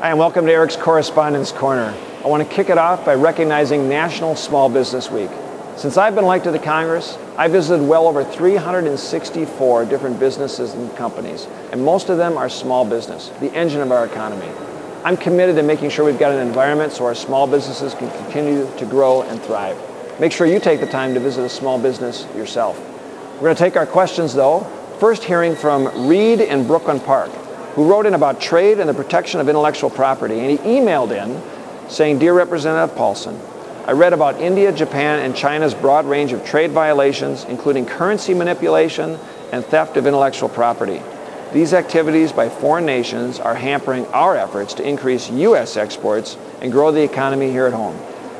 Hi, and welcome to Erik's Correspondence Corner. I want to kick it off by recognizing National Small Business Week. Since I've been elected to Congress, I visited well over 364 different businesses and companies, and most of them are small business, the engine of our economy. I'm committed to making sure we've got an environment so our small businesses can continue to grow and thrive. Make sure you take the time to visit a small business yourself. We're going to take our questions, though, first hearing from Reed in Brooklyn Park, who wrote in about trade and the protection of intellectual property, and he emailed in saying, "Dear Representative Paulsen, I read about India, Japan, and China's broad range of trade violations, including currency manipulation and theft of intellectual property. These activities by foreign nations are hampering our efforts to increase U.S. exports and grow the economy here at home.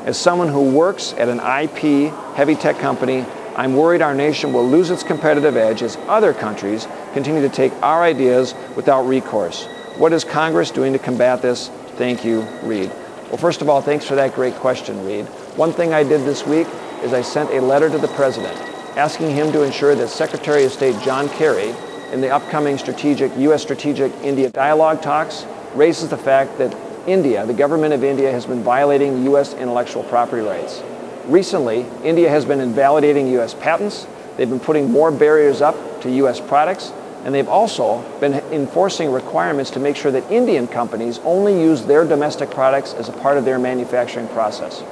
As someone who works at an IP heavy tech company, I'm worried our nation will lose its competitive edge as other countries continue to take our ideas without recourse. What is Congress doing to combat this? Thank you, Reed." Well, first of all, thanks for that great question, Reed. One thing I did this week is I sent a letter to the President asking him to ensure that Secretary of State John Kerry, in the upcoming U.S. Strategic India Dialogue Talks, raises the fact that India, the government of India, has been violating U.S. intellectual property rights. Recently, India has been invalidating U.S. patents, they've been putting more barriers up to U.S. products, and they've also been enforcing requirements to make sure that Indian companies only use their domestic products as a part of their manufacturing process.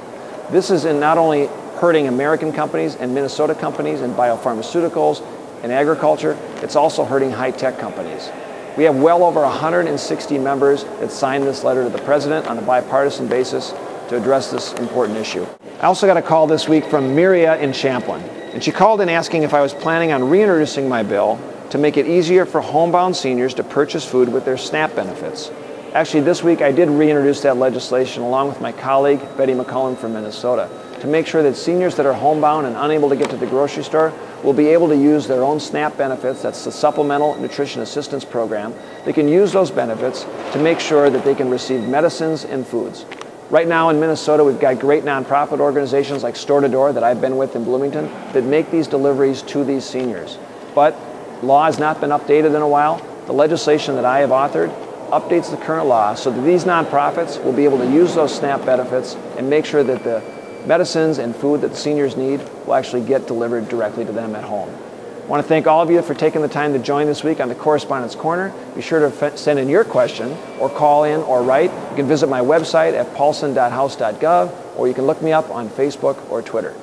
This is in not only hurting American companies and Minnesota companies and biopharmaceuticals and agriculture, it's also hurting high-tech companies. We have well over 160 members that signed this letter to the President on a bipartisan basis to address this important issue. I also got a call this week from Mireya in Champlin, and she called in asking if I was planning on reintroducing my bill to make it easier for homebound seniors to purchase food with their SNAP benefits. Actually, this week I did reintroduce that legislation along with my colleague, Betty McCollum from Minnesota, to make sure that seniors that are homebound and unable to get to the grocery store will be able to use their own SNAP benefits, that's the Supplemental Nutrition Assistance Program. They can use those benefits to make sure that they can receive medicines and foods. Right now in Minnesota, we've got great nonprofit organizations like Store to Door that I've been with in Bloomington that make these deliveries to these seniors. But law has not been updated in a while. The legislation that I have authored updates the current law so that these nonprofits will be able to use those SNAP benefits and make sure that the medicines and food that the seniors need will actually get delivered directly to them at home. I want to thank all of you for taking the time to join this week on the Correspondence Corner. Be sure to send in your question or call in or write. You can visit my website at paulsen.house.gov, or you can look me up on Facebook or Twitter.